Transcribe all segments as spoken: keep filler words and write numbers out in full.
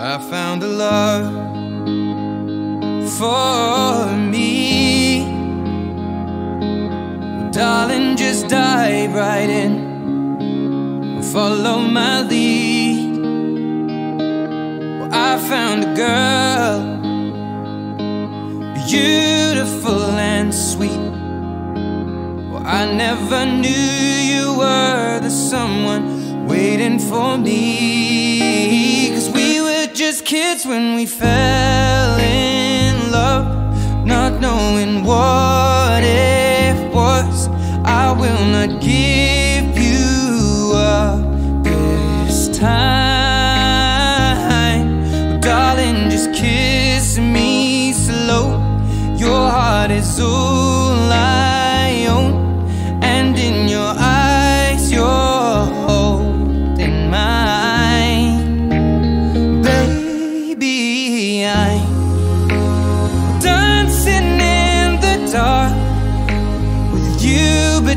I found a love for me. Well, darling, just dive right in, follow my lead. Well, I found a girl, beautiful and sweet. Well, I never knew you were the someone waiting for me. 'Cause we were just kids when we fell in love, not knowing what it was. I will not give you up this time. Oh, darling, just kiss me slow. Your heart is all I own, and in your eyes you're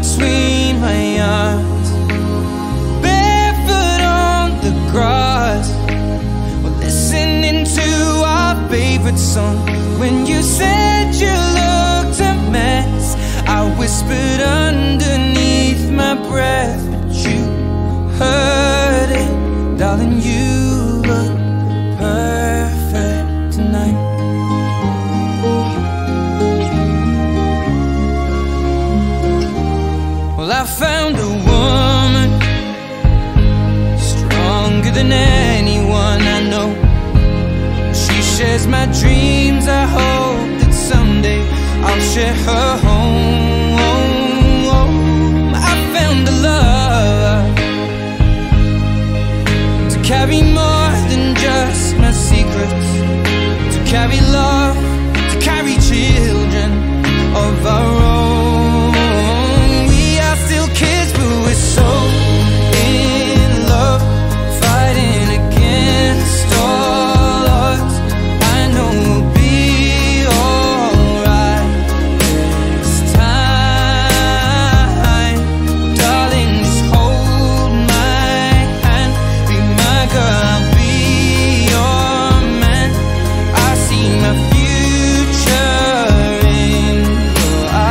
between my arms, barefoot on the grass, we're listening to our favorite song. When you said you looked a mess, I whispered underneath my breath, but you heard it. Darling, you look perfect tonight. I found a woman stronger than anyone I know. She shares my dreams. I hope that someday I'll share her home. I found a love to carry more than just my secrets, to carry love, to carry children of our own. My future in your eyes.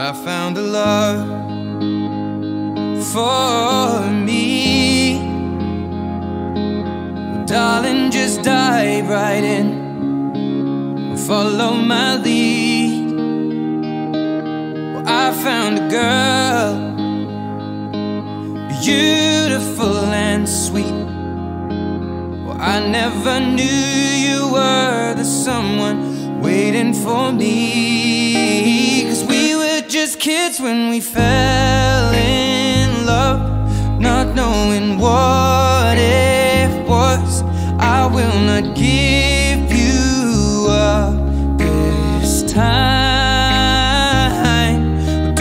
I found a love for me. Well, darling, just dive right in, follow my lead. Well, I found a girl, beautiful and sweet. Well, I never knew you were the someone waiting for me. 'Cause we just kids when we fell in love, not knowing what it was. I will not give you up this time. Oh,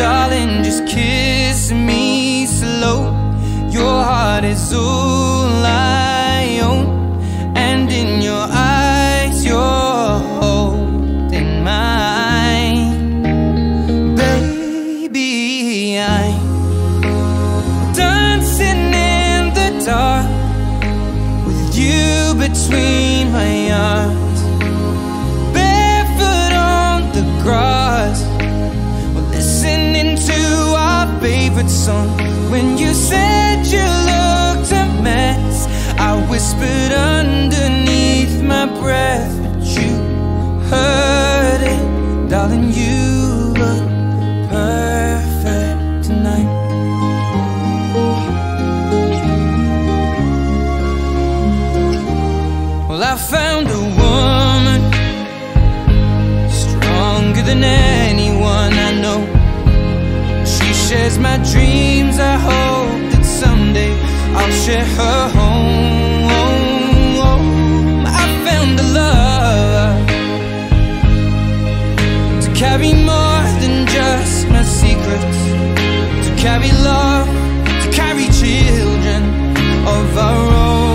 darling, just kiss me slow. Your heart is all I own, and in your eyes you're holding mine. You between my arms, barefoot on the grass, listening to our favorite song. When you said you looked a mess, I whispered underneath my breath, but you heard it. Darling, you look perfect tonight. I found a woman stronger than anyone I know. She shares my dreams. I hope that someday I'll share her home. I found a love to carry more than just my secrets, to carry love, to carry children of our own.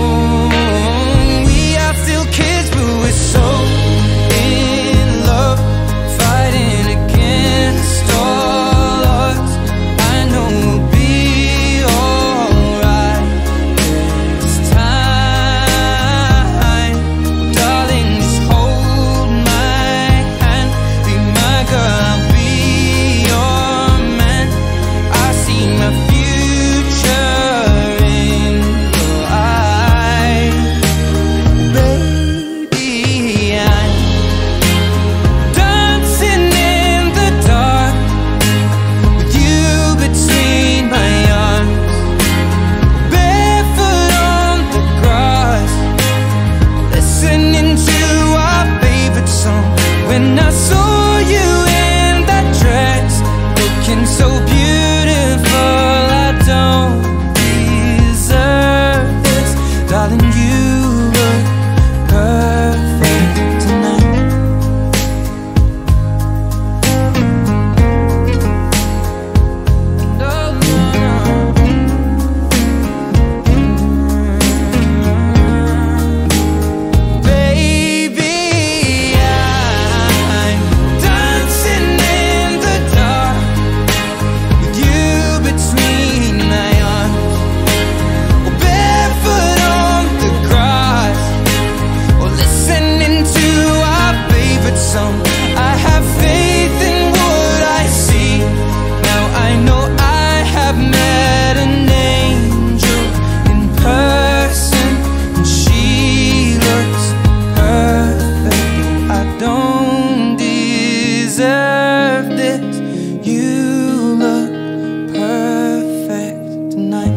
When I saw you in that dress, looking so beautiful, I don't deserve this. Darling, you look perfect tonight. Baby, I have faith in what I see. Now I know I have met an angel in person, and she looks perfect. I don't deserve this. You look perfect tonight.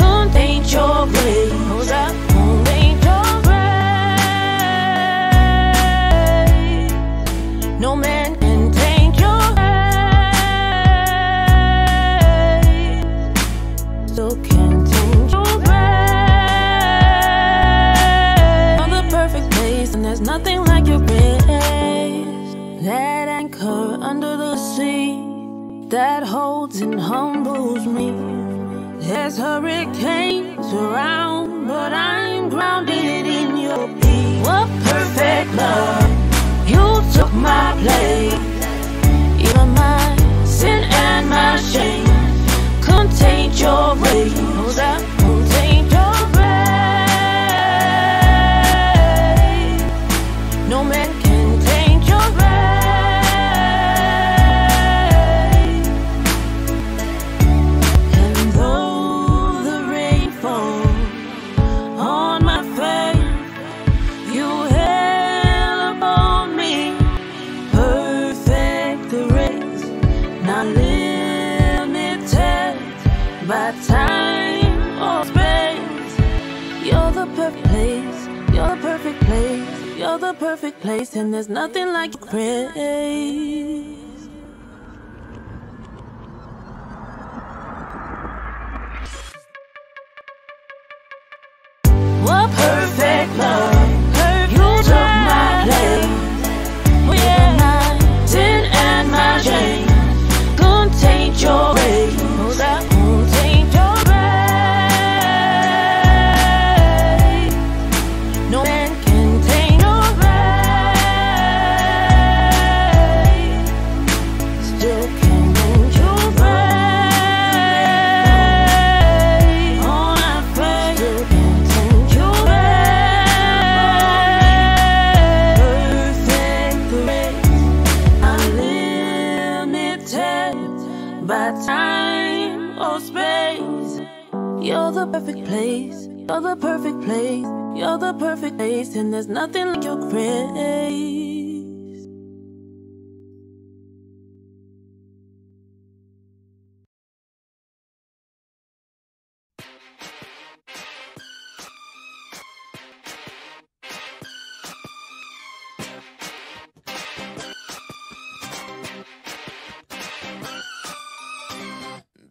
Come paint your grace, come paint your grace. No man can paint your grace, so can paint your grace. On the perfect place, and there's nothing like your grace. That anchor under the sea, that holds and humbles me. There's hurricanes around, but I'm grounded in your peace. What perfect love you took. took my place. Even my sin and my shame contained your grace. Knows that contained your grace. No man can contain your grace. And though the rain falls on my face, you held upon me perfect grace. Not limited by time or space. You're the perfect place. You're the perfect place. You're the perfect place, and there's nothing like your grace. What perfect love. You took my place. Even my sin and my shame contained your grace. Oh, that contained your grace. No man can contain your grace. Still can contain your grace. On our faith, still can contain your grace. Perfect grace, unlimited by time or space. You're the perfect place. You're the perfect place. You're the perfect place, and there's nothing like your grace.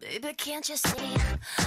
Baby, can't you see?